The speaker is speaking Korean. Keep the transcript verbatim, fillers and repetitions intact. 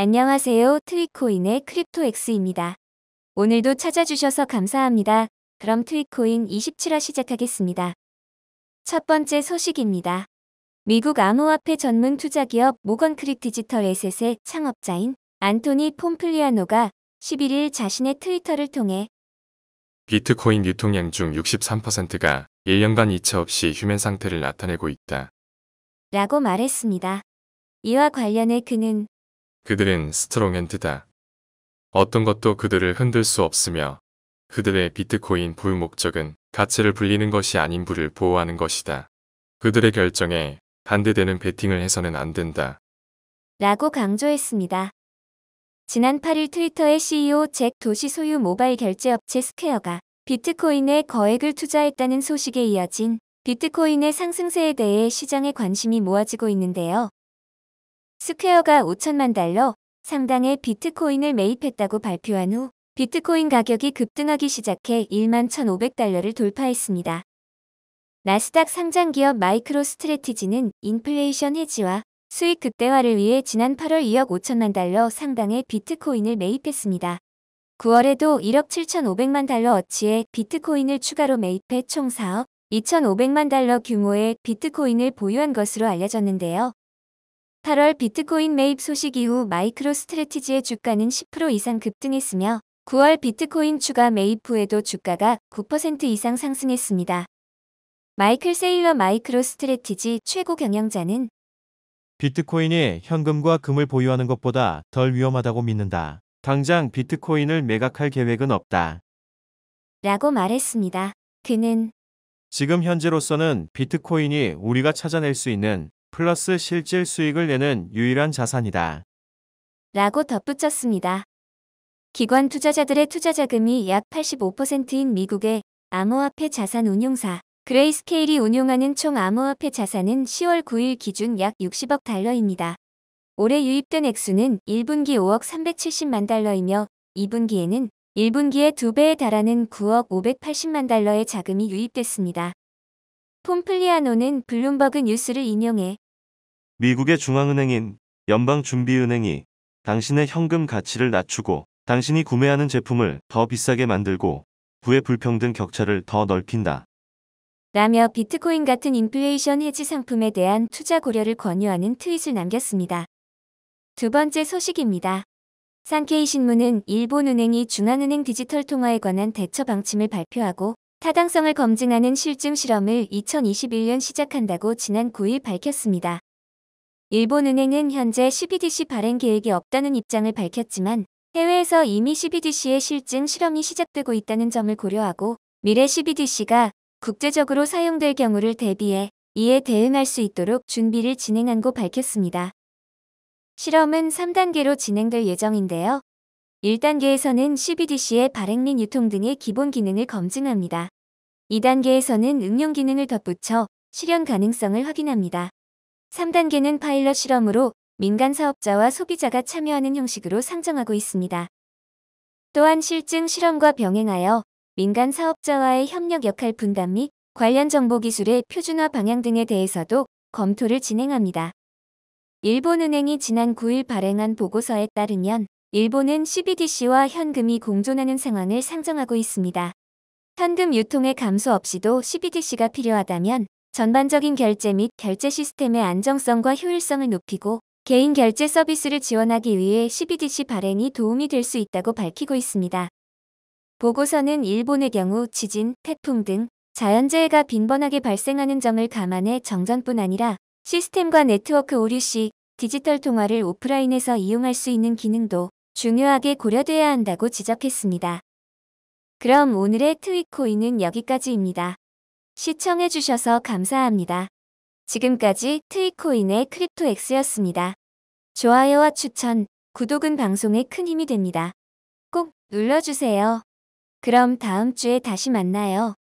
안녕하세요. 트윗코인의 크립토엑스입니다. 오늘도 찾아주셔서 감사합니다. 그럼 트윗코인 이십칠 화 시작하겠습니다. 첫 번째 소식입니다. 미국 암호화폐 전문 투자기업 모건크릭 디지털 에셋의 창업자인 안토니 폼플리아노가 십일 일 자신의 트위터를 통해 비트코인 유통량 중 육십삼 퍼센트가 일 년간 이차 없이 휴면 상태를 나타내고 있다. 라고 말했습니다. 이와 관련해 그는 그들은 스트롱핸드다. 어떤 것도 그들을 흔들 수 없으며 그들의 비트코인 보유 목적은 가치를 불리는 것이 아닌 부를 보호하는 것이다. 그들의 결정에 반대되는 베팅을 해서는 안 된다. 라고 강조했습니다. 지난 팔 일 트위터의 씨이오 잭 도시 소유 모바일 결제업체 스퀘어가 비트코인에 거액을 투자했다는 소식에 이어진 비트코인의 상승세에 대해 시장의 관심이 모아지고 있는데요. 스퀘어가 오천만 달러 상당의 비트코인을 매입했다고 발표한 후 비트코인 가격이 급등하기 시작해 만 천오백 달러를 돌파했습니다. 나스닥 상장 기업 마이크로스트래티지는 인플레이션 해지와 수익 극대화를 위해 지난 팔 월 이억 오천만 달러 상당의 비트코인을 매입했습니다. 구월에도 일억 칠천오백만 달러 어치의 비트코인을 추가로 매입해 총 사억 이천오백만 달러 규모의 비트코인을 보유한 것으로 알려졌는데요. 팔 월 비트코인 매입 소식 이후 마이크로스트래티지의 주가는 십 퍼센트 이상 급등했으며 구월 비트코인 추가 매입 후에도 주가가 구 퍼센트 이상 상승했습니다. 마이클 세일러 마이크로스트래티지 최고 경영자는 비트코인이 현금과 금을 보유하는 것보다 덜 위험하다고 믿는다. 당장 비트코인을 매각할 계획은 없다. 라고 말했습니다. 그는 지금 현재로서는 비트코인이 우리가 찾아낼 수 있는 플러스 실질 수익을 내는 유일한 자산이다. 라고 덧붙였습니다. 기관 투자자들의 투자 자금이 약 팔십오 퍼센트인 미국의 암호화폐 자산 운용사 그레이스케일이 운용하는 총 암호화폐 자산은 시월 구 일 기준 약 육십억 달러입니다. 올해 유입된 액수는 일 분기 오억 삼백칠십만 달러이며 이 분기에는 일 분기의 두 배에 달하는 구억 오백팔십만 달러의 자금이 유입됐습니다. 폼플리아노는 블룸버그 뉴스를 인용해 미국의 중앙은행인 연방준비은행이 당신의 현금 가치를 낮추고 당신이 구매하는 제품을 더 비싸게 만들고 부의 불평등 격차를 더 넓힌다. 라며 비트코인 같은 인플레이션 해지 상품에 대한 투자 고려를 권유하는 트윗을 남겼습니다. 두 번째 소식입니다. 산케이 신문은 일본은행이 중앙은행 디지털 통화에 관한 대처 방침을 발표하고 타당성을 검증하는 실증 실험을 이천이십일 년 시작한다고 지난 구 일 밝혔습니다. 일본은행은 현재 씨비디씨 발행 계획이 없다는 입장을 밝혔지만 해외에서 이미 씨비디씨의 실증 실험이 시작되고 있다는 점을 고려하고 미래 씨비디씨가 국제적으로 사용될 경우를 대비해 이에 대응할 수 있도록 준비를 진행한고 밝혔습니다. 실험은 삼 단계로 진행될 예정인데요. 일 단계에서는 씨비디씨의 발행 및 유통 등의 기본 기능을 검증합니다. 이 단계에서는 응용 기능을 덧붙여 실현 가능성을 확인합니다. 삼 단계는 파일럿 실험으로 민간 사업자와 소비자가 참여하는 형식으로 상정하고 있습니다. 또한 실증 실험과 병행하여 민간 사업자와의 협력 역할 분담 및 관련 정보 기술의 표준화 방향 등에 대해서도 검토를 진행합니다. 일본은행이 지난 구 일 발행한 보고서에 따르면 일본은 씨비디씨와 현금이 공존하는 상황을 상정하고 있습니다. 현금 유통의 감소 없이도 씨비디씨가 필요하다면 전반적인 결제 및 결제 시스템의 안정성과 효율성을 높이고 개인 결제 서비스를 지원하기 위해 씨비디씨 발행이 도움이 될 수 있다고 밝히고 있습니다. 보고서는 일본의 경우 지진, 태풍 등 자연재해가 빈번하게 발생하는 점을 감안해 정전뿐 아니라 시스템과 네트워크 오류 시 디지털 통화를 오프라인에서 이용할 수 있는 기능도 중요하게 고려돼야 한다고 지적했습니다. 그럼 오늘의 트윗코인은 여기까지입니다. 시청해주셔서 감사합니다. 지금까지 트윗코인의 크립토엑스였습니다. 좋아요와 추천, 구독은 방송에 큰 힘이 됩니다. 꼭 눌러주세요. 그럼 다음 주에 다시 만나요.